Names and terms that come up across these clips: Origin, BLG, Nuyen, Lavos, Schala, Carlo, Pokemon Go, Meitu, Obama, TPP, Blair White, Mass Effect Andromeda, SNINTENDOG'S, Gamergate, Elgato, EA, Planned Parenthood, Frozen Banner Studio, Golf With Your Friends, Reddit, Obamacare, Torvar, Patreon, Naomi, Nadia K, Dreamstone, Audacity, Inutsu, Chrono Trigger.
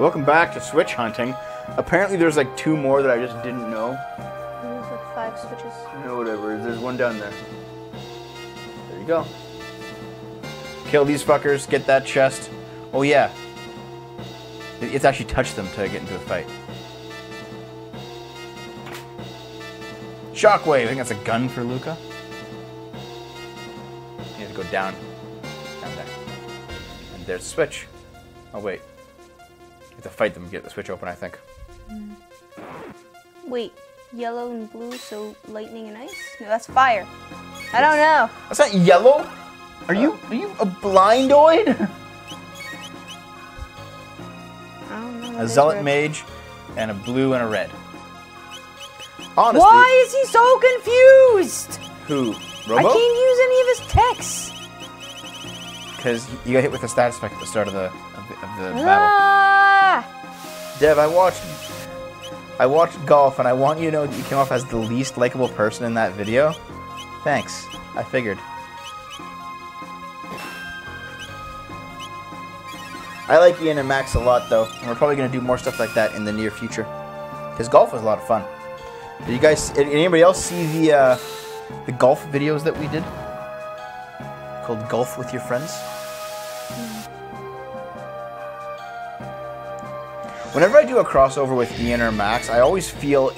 Welcome back to Switch Hunting. Apparently there's like two more that I just didn't know. There's like 5 switches. No, whatever. There's one down there. There you go. Kill these fuckers. Get that chest. Oh yeah. It's actually touched them to get into a fight. Shockwave. I think that's a gun for Luca. You have to go down. Down there. And there's the switch. Oh wait. You have to fight them to get the switch open, I think. Wait. Yellow and blue, so lightning and ice? No, that's fire. I don't know. That's not yellow? Are you a blindoid? A zealot mage, and a blue and a red. Honestly, why is he so confused? Who? Robo? I can't use any of his techs. Because you got hit with a status effect at the start of the battle. Dev, I watched golf, and I want you to know that you came off as the least likable person in that video. Thanks. I figured. I like Ian and Max a lot, though, and we're probably going to do more stuff like that in the near future. Because golf was a lot of fun. Did you guys, anybody else see the golf videos that we did? Called Golf With Your Friends? Whenever I do a crossover with Ian or Max, I always feel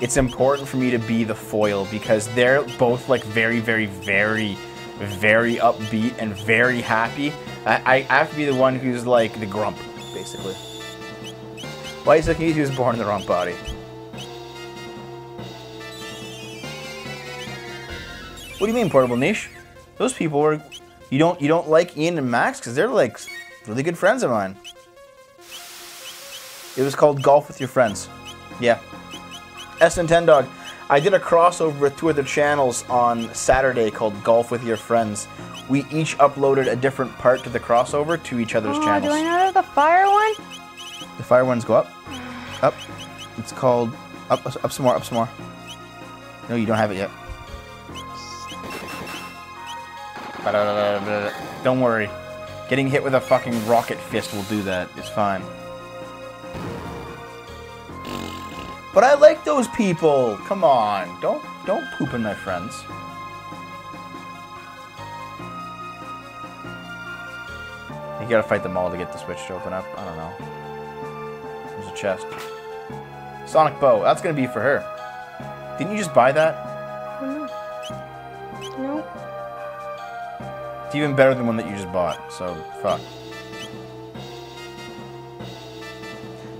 it's important for me to be the foil, because they're both, like, very, very, very, very upbeat and very happy. I have to be the one who's like the grump, basically. Why is it he was born in the wrong body? What do you mean, portable niche? Those people were you don't like Ian and Max because they're like really good friends of mine. It was called Golf With Your Friends. Yeah. S10Dog. I did a crossover with 2 other channels on Saturday called Golf With Your Friends. We each uploaded a different part to the crossover to each other's channels. Do I not have the fire one? The fire ones go up. Up. It's called... Up some more, up some more. No, you don't have it yet. Don't worry. Getting hit with a fucking rocket fist will do that. It's fine. But I like those people. Come on, don't poop on my friends. You gotta fight them all to get the switch to open up. I don't know. There's a chest. Sonic bow. That's gonna be for her. Didn't you just buy that? No. It's even better than one that you just bought. So fuck.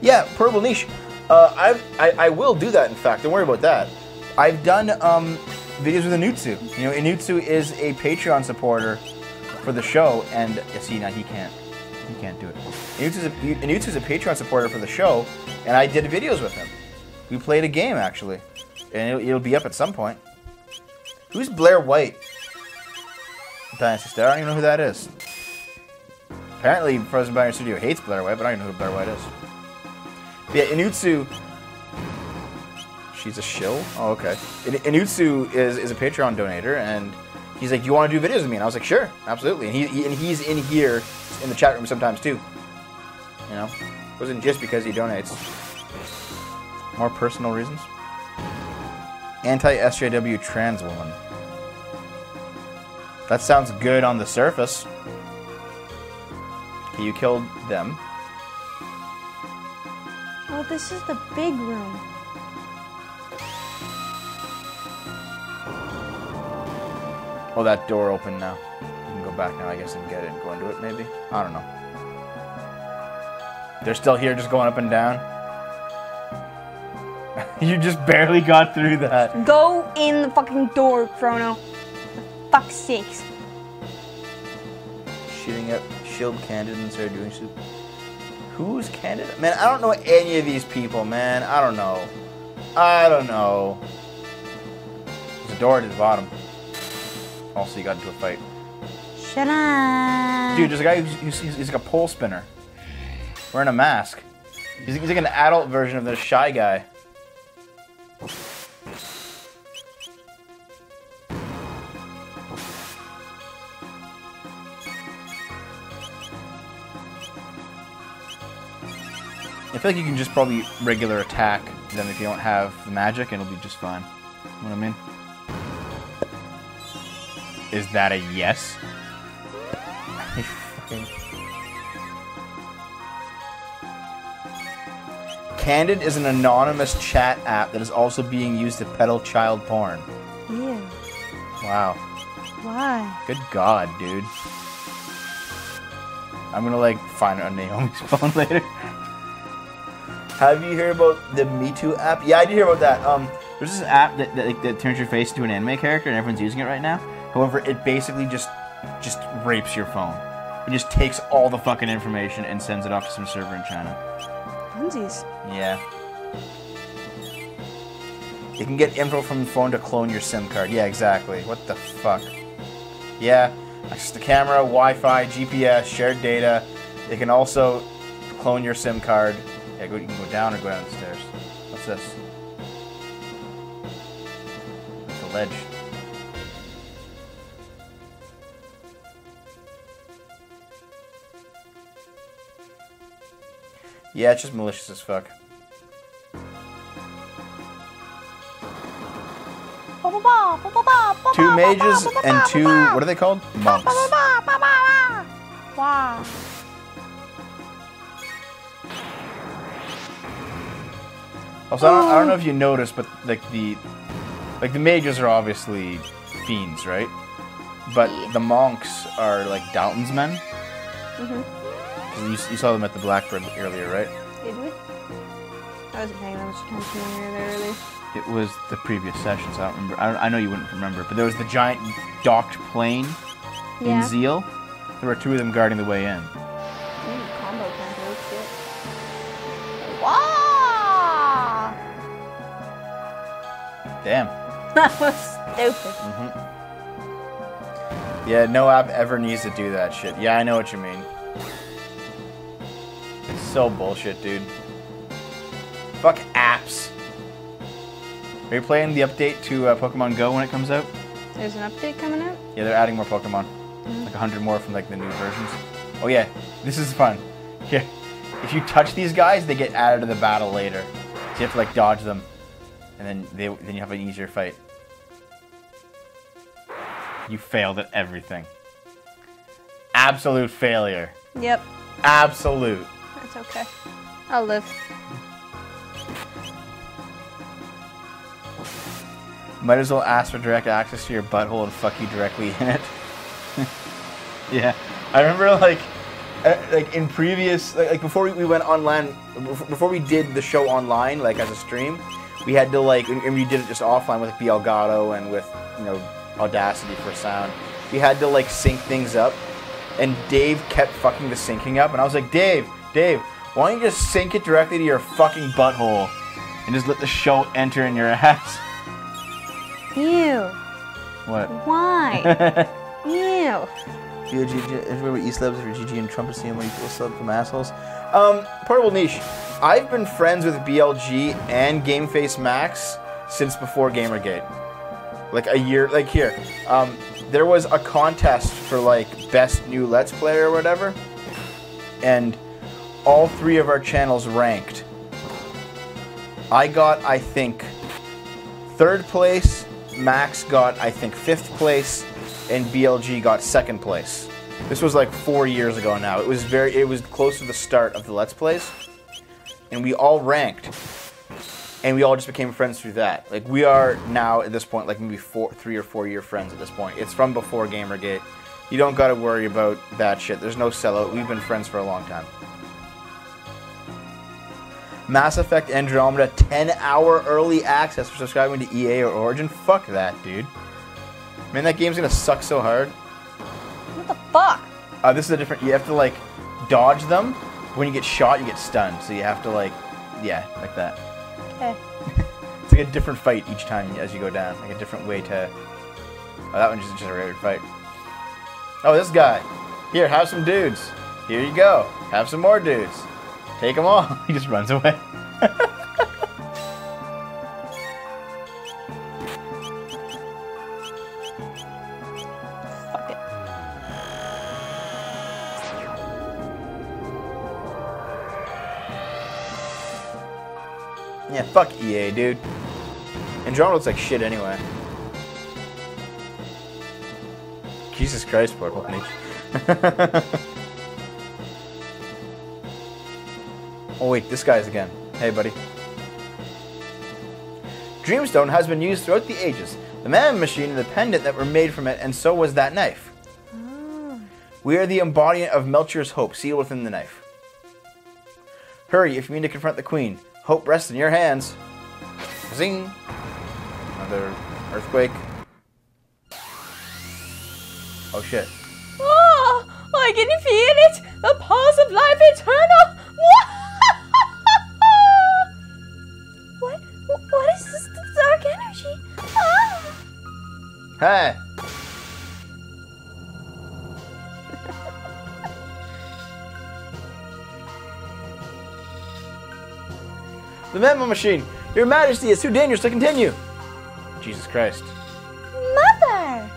Yeah, purple niche. I will do that, in fact. Don't worry about that. I've done videos with Inutsu. You know, Inutsu is a Patreon supporter for the show, and see now he can't do it. Inutsu's a Patreon supporter for the show, and I did videos with him. We played a game actually, and it'll be up at some point. Who's Blair White? Dynasty Star. I don't even know who that is. Apparently, Frozen Banner Studio hates Blair White, but I don't even know who Blair White is. Yeah, Inutsu. She's a shill? Oh, okay. Inutsu is a Patreon donator, and he's like, "Do you want to do videos with me?" And I was like, "Sure, absolutely." And he's in here in the chat room sometimes too. You know, it wasn't just because he donates. More personal reasons. Anti-SJW trans woman. That sounds good on the surface. Okay, you killed them. Well, this is the big room. Oh, that door opened now. You can go back now, I guess, and get it and go into it, maybe? I don't know. They're still here, just going up and down? You just barely got through that. Go in the fucking door, Chrono. For fuck's sakes. Shooting up shield candid and started doing soup. Who's candidate? Man, I don't know any of these people, man. I don't know. There's a door to the bottom. Also, you got into a fight. Shut up. Dude, there's a guy who's like a pole spinner. Wearing a mask. He's like an adult version of this shy guy. I feel like you can just probably regular attack them if you don't have the magic, and it'll be just fine. You know what I mean? Is that a yes? Candid is an anonymous chat app that is also being used to peddle child porn. Ew. Wow. Why? Good God, dude. I'm gonna like find it on Naomi's phone later. Have you heard about the Meitu app? Yeah, I did hear about that. There's this app that turns your face into an anime character, and everyone's using it right now. However, it basically just rapes your phone. It just takes all the fucking information and sends it off to some server in China. Bunsies. Yeah. You can get info from the phone to clone your SIM card. Yeah, exactly. What the fuck? Yeah. Access to camera, Wi-Fi, GPS, shared data. They can also clone your SIM card. Yeah, you can go down or go down the stairs. What's this? It's a ledge. Yeah, it's just malicious as fuck. Two mages and two, what are they called? Monks. Wow. Also, I don't know if you noticed, but like the mages are obviously fiends, right? But the monks are like Downton's men. Mm-hmm. You saw them at the Blackbird earlier, right? Did we? I wasn't paying that much attention when we were there earlier. It was the previous session, so I don't remember. I know you wouldn't remember, but there was the giant docked plane in Zeal. There were two of them guarding the way in. Ooh, combo kind of looks good. Wow! Damn. That was stupid. Mm-hmm. Yeah, no app ever needs to do that shit. Yeah, I know what you mean. So bullshit, dude. Fuck apps. Are you playing the update to Pokemon Go when it comes out? There's an update coming out? Yeah, they're adding more Pokemon. Mm-hmm. Like 100 more from like the new versions. Oh yeah, this is fun. Here, if you touch these guys, they get added to the battle later. So you have to like dodge them, and then you have an easier fight. You failed at everything. Absolute failure. Yep. Absolute. It's okay. I'll live. Might as well ask for direct access to your butthole and fuck you directly in it. Yeah. I remember like in previous, like before we went online, before we did the show online, like as a stream, we had to like, and we did it just offline with like, the Elgato and with, you know, Audacity for sound. We had to like sync things up, and Dave kept fucking the syncing up, and I was like, Dave, why don't you just sync it directly to your fucking butthole and just let the show enter in your ass? Ew. What? Why? Ew. Everywhere with E-Slabs for GG and Trump is seeing where you feel slub from assholes. Portable Niche. I've been friends with BLG and Gameface Max since before Gamergate. Like a year, like here. There was a contest for like best new Let's Play or whatever. And all three of our channels ranked. I got, I think, 3rd place. Max got, I think, 5th place, and BLG got 2nd place. This was like 4 years ago now. It was close to the start of the Let's Plays, and we all ranked, and we all just became friends through that. Like we are now at this point, like maybe 3 or 4 year friends at this point. It's from before Gamergate. You don't gotta worry about that shit. There's no sellout. We've been friends for a long time. Mass Effect Andromeda 10-hour early access for subscribing to EA or Origin. Fuck that, dude. Man, that game's gonna suck so hard. What the fuck? This is a different... You have to, like, dodge them. When you get shot, you get stunned. So you have to, like... Yeah, like that. Okay. It's like a different fight each time as you go down. Like a different way to... Oh, that one's just a regular fight. Oh, this guy. Here, have some dudes. Here you go. Have some more dudes. Take them all. He just runs away. Fuck it. Yeah, fuck EA, dude. Andromeda looks like shit anyway. Jesus Christ, Purple Peach. Oh wait, this guy's again. Hey, buddy. Dreamstone has been used throughout the ages. The man machine and the pendant that were made from it, and so was that knife. Oh. We are the embodiment of Melchior's hope, sealed within the knife. Hurry, if you mean to confront the queen. Hope rests in your hands. Zing. Another earthquake. Oh shit. Oh, I can feel it! The pulse of life eternal! What? What is this dark energy? Ah. Hey! The memo machine! Your majesty is too dangerous to continue! Jesus Christ. Mother!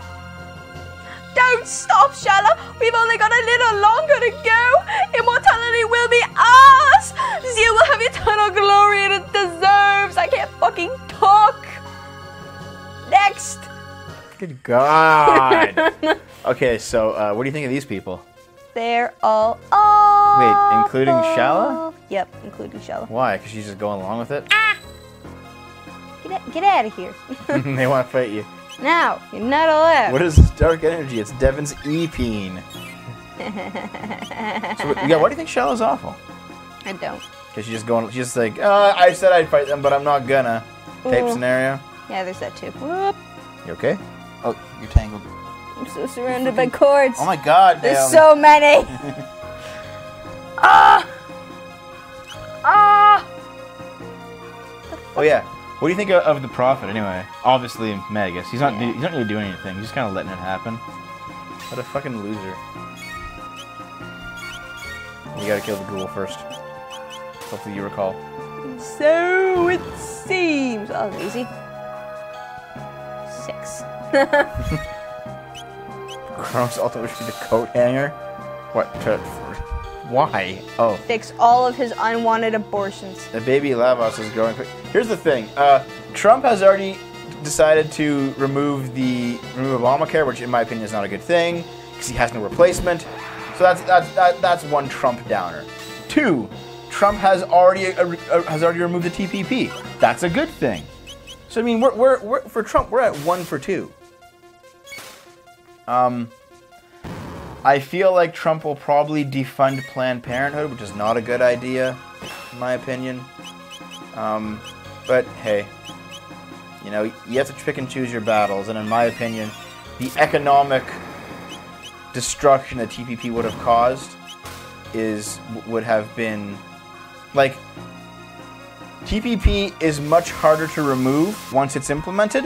Don't stop, Schala! We've only got a little longer to go! Immortality will be ours! Zeal will have eternal glory and it deserves! I can't fucking talk! Next! Good God! Okay, so what do you think of these people? They're all awful. Wait, including Schala? Yep, including Schala. Why? Because she's just going along with it? Ah! Get out of here. They want to fight you. No, you're not allowed. What is this dark energy? It's Devin's E-peen. So, yeah, why do you think Shala's awful? I don't. Because she's just like, I said I'd fight them, but I'm not gonna. Ooh. Tape scenario. Yeah, there's that too. Whoop. You okay? Oh, you're tangled. I'm so surrounded by cords. Oh my God, Naomi. There's so many. Ah! Ah! Oh yeah. What do you think of the prophet, anyway? Obviously, Madagascar. He's not. Yeah. He's not really doing anything. He's just kind of letting it happen. What a fucking loser! You gotta kill the ghoul first. Hopefully, you recall. So it seems. Oh, easy. 6. Chrono's ultimate wish to be the coat hanger. What? Why? Oh. Fix all of his unwanted abortions. The baby Lavos is growing quick. Here's the thing. Trump has already decided to remove Obamacare, which in my opinion is not a good thing because he has no replacement. So that's one Trump downer. 2, Trump has already removed the TPP. That's a good thing. So I mean, we're for Trump, we're at 1 for 2. I feel like Trump will probably defund Planned Parenthood, which is not a good idea, in my opinion. But hey, you know, you have to pick and choose your battles, and in my opinion, the economic destruction that TPP would have caused would have been, like, TPP is much harder to remove once it's implemented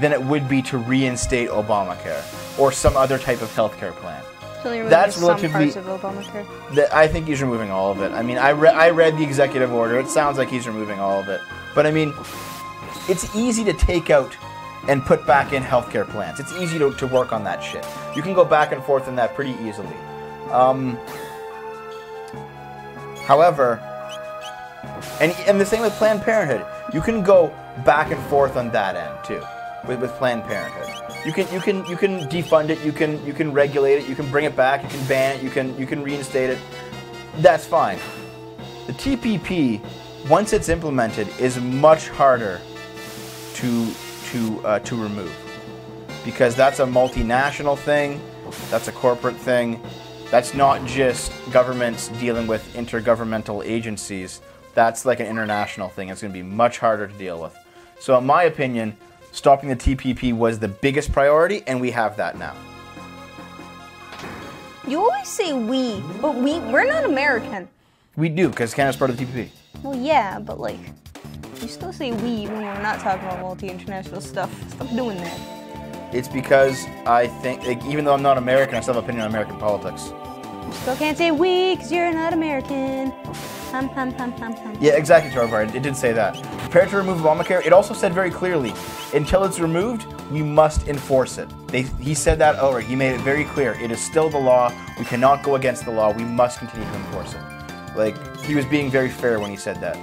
than it would be to reinstate Obamacare or some other type of healthcare plan. That's relatively. Some parts of Obamacare. I think he's removing all of it. I mean, I read the executive order. It sounds like he's removing all of it. But I mean, it's easy to take out and put back in healthcare plans. It's easy to work on that shit. You can go back and forth on that pretty easily. However, and the same with Planned Parenthood. You can go back and forth on that end too, with Planned Parenthood. You can defund it. You can regulate it. You can bring it back. You can ban it. You can reinstate it. That's fine. The TPP, once it's implemented, is much harder to remove because that's a multinational thing. That's a corporate thing. That's not just governments dealing with intergovernmental agencies. That's like an international thing. It's going to be much harder to deal with. So, in my opinion, stopping the TPP was the biggest priority, and we have that now. You always say we, but we're not American. We do, because Canada's part of the TPP. Well, yeah, but like, you still say we when we're not talking about multi-international stuff. Stop doing that. It's because I think, like, even though I'm not American, I still have an opinion on American politics. You still can't say we, because you're not American. Yeah, exactly, Torvard. It did say that. Prepare to remove Obamacare. It also said very clearly, until it's removed, we must enforce it. He said that already. He made it very clear. It is still the law. We cannot go against the law. We must continue to enforce it. Like, he was being very fair when he said that.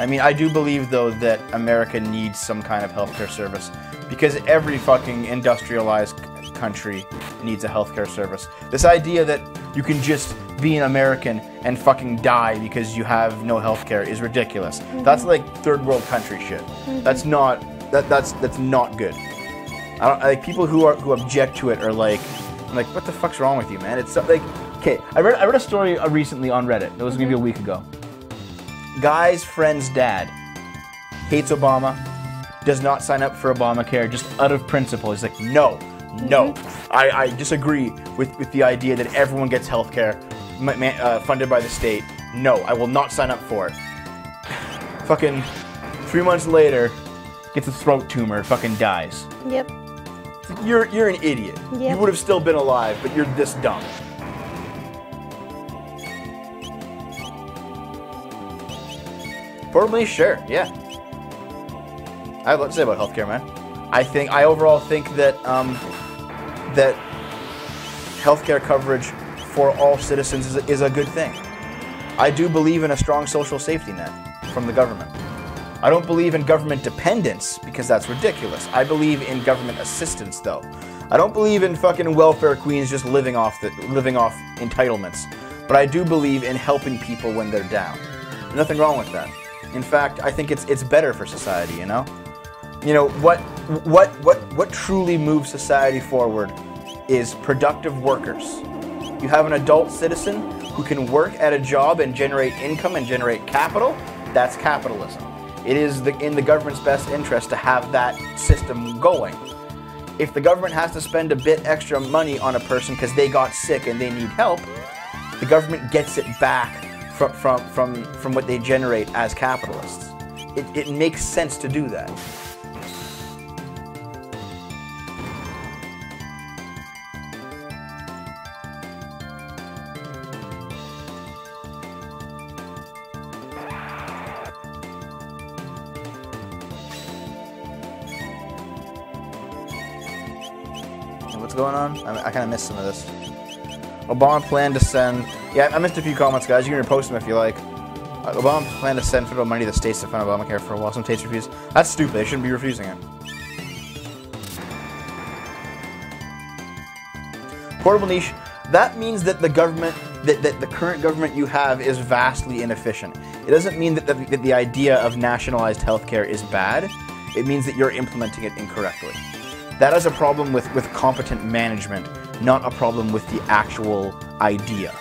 I mean, I do believe, though, that America needs some kind of healthcare service, because every fucking industrialized country needs a healthcare service. This idea that you can just be an American and fucking die because you have no healthcare is ridiculous. Mm-hmm. That's like third world country shit. Mm-hmm. That's not good. I don't like people who object to it are like, I'm like, what the fuck's wrong with you, man? It's like, okay, I read a story recently on Reddit. It was maybe a week ago. Guy's friend's dad hates Obama, does not sign up for Obamacare just out of principle. He's like, no. No, I disagree with the idea that everyone gets health care funded by the state. No, I will not sign up for it. Fucking 3 months later, gets a throat tumor, fucking dies. Yep. You're an idiot. Yep. You would have still been alive, but you're this dumb. Probably, sure, yeah. I have a lot to say about health care, man. I overall think that that healthcare coverage for all citizens is a good thing. I do believe in a strong social safety net from the government. I don't believe in government dependence, because that's ridiculous. I believe in government assistance, though. I don't believe in fucking welfare queens just living off entitlements, but I do believe in helping people when they're down. There's nothing wrong with that. In fact, I think it's better for society, you know? You know, what truly moves society forward is productive workers. You have an adult citizen who can work at a job and generate income and generate capital. That's capitalism. It is in the government's best interest to have that system going. If the government has to spend a bit extra money on a person because they got sick and they need help, the government gets it back from what they generate as capitalists. It makes sense to do that. Going on? I kind of missed some of this. Obama planned to send... Yeah, I missed a few comments, guys. You can repost them if you like. Obama planned to send federal money to the states to fund Obamacare for a while. Some states refuse. That's stupid. They shouldn't be refusing it. Portable niche. That means that the government, that the current government you have is vastly inefficient. It doesn't mean that the idea of nationalized healthcare is bad. It means that you're implementing it incorrectly. That is a problem with competent management, not a problem with the actual idea.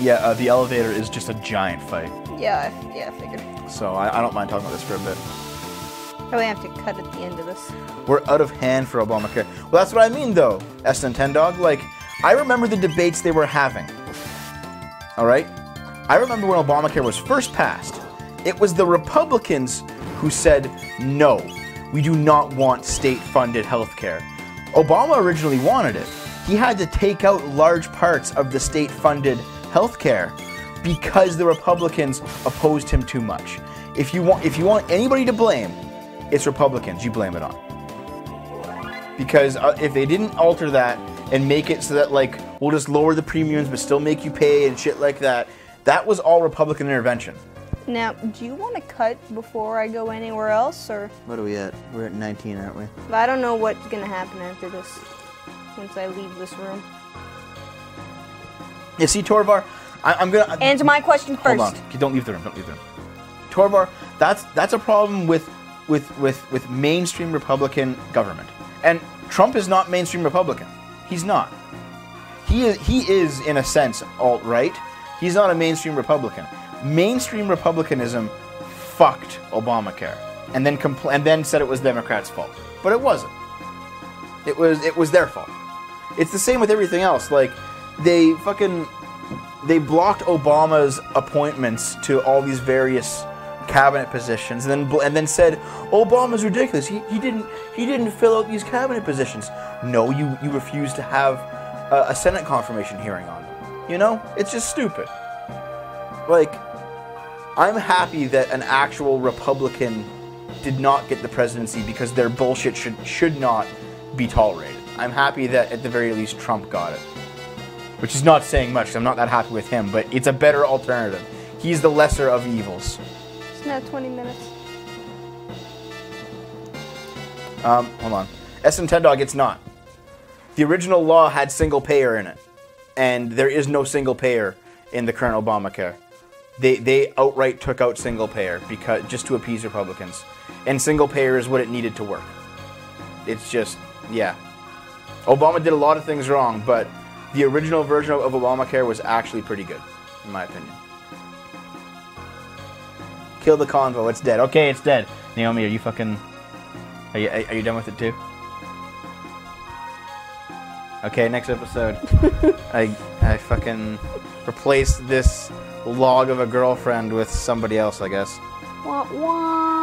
Yeah, the elevator is just a giant fight. Yeah, I figured. So I don't mind talking about this for a bit. Probably have to cut at the end of this. We're out of hand for Obamacare. Well, that's what I mean, though, S and Tendog. Like, I remember the debates they were having. Alright? I remember when Obamacare was first passed, it was the Republicans who said, no, we do not want state-funded healthcare. Obama originally wanted it. He had to take out large parts of the state-funded healthcare because the Republicans opposed him too much. If you want anybody to blame, it's Republicans you blame it on. Because if they didn't alter that and make it so that, like, we'll just lower the premiums but still make you pay and shit like that. That was all Republican intervention. Now, do you want to cut before I go anywhere else, or? What are we at? We're at 19, aren't we? I don't know what's going to happen after this, once I leave this room. Yeah, see, Torvar, I'm going to... Answer my question first. Hold on. Don't leave the room. Don't leave the room. Torvar, that's a problem with mainstream Republican government. And Trump is not mainstream Republican. He's not. He is, in a sense, alt-right. He's not a mainstream Republican. Mainstream Republicanism fucked Obamacare, and then said it was Democrats' fault, but it wasn't. It was their fault. It's the same with everything else. Like, they blocked Obama's appointments to all these various cabinet positions, and then said, Obama's ridiculous. He didn't fill out these cabinet positions. No, you refuse to have a Senate confirmation hearing on them. You know, it's just stupid. Like, I'm happy that an actual Republican did not get the presidency because their bullshit should not be tolerated. I'm happy that at the very least Trump got it. Which is not saying much, because I'm not that happy with him, but it's a better alternative. He's the lesser of evils. It's now 20 minutes. Hold on. SM10Dog, it's not. The original law had single payer in it, and there is no single payer in the current Obamacare. They outright took out single payer because just to appease Republicans, and single payer is what it needed to work. It's just, yeah. Obama did a lot of things wrong, but the original version of Obamacare was actually pretty good, in my opinion. Kill the convo. It's dead. Okay, it's dead. Naomi, are you fucking? Are you done with it too? Okay, next episode. I fucking replaced this log of a girlfriend with somebody else, I guess. Wah, wah.